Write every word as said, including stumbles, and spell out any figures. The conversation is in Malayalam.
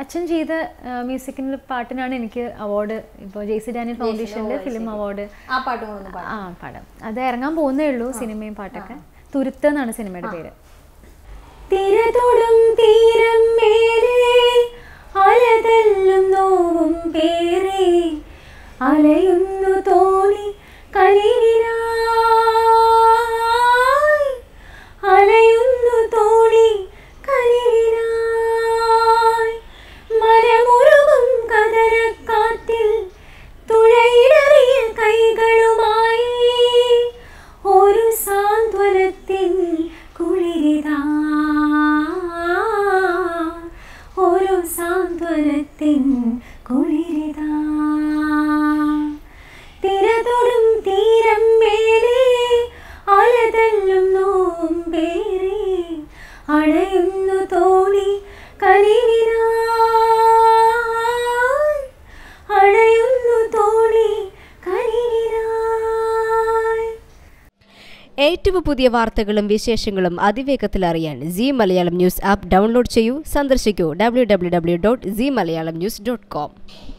അച്ഛൻ ചെയ്ത മ്യൂസിക്കിൽ പാട്ടിനാണ് എനിക്ക് അവാർഡ് ഇപ്പോൾ ജെയ്സി ഡാനിയൽ ഫൗണ്ടേഷനിലെ ഫിലിം അവാർഡ് ആ പാട്ട് കൊണ്ടൊന്നും പാടാം ആ പാടാം അത് ഇറങ്ങാൻ പോകുന്നേ ഉള്ളൂ സിനിമയും പാട്ടൊക്കെ തുരുത്ത് എന്നാണ് സിനിമയുടെ പേര് തിരതൊടും തീരം മേലെ അലതല്ലും നോവും പേരേ അലയുന്നു തോണി കരയിലായി അലയുന്നു തോണി കരയിലായി മരമുരുകും കടരക്കാറ്റിൽ തുഴയിടറിയ കൈകളുമായി ഒരു സാന്ത്വനത്തിൻ കുളിരിതാ ഒരു സാന്ത്വനത്തിൻ കുളിരിതാ ഏറ്റവും പുതിയ വാർത്തകളും വിശേഷങ്ങളും അതിവേഗത്തിൽ അറിയാൻ Zee Malayalam news app download ചെയ്യൂ സന്ദർശിക്കൂ W W W dot Zee Malayalam news dot com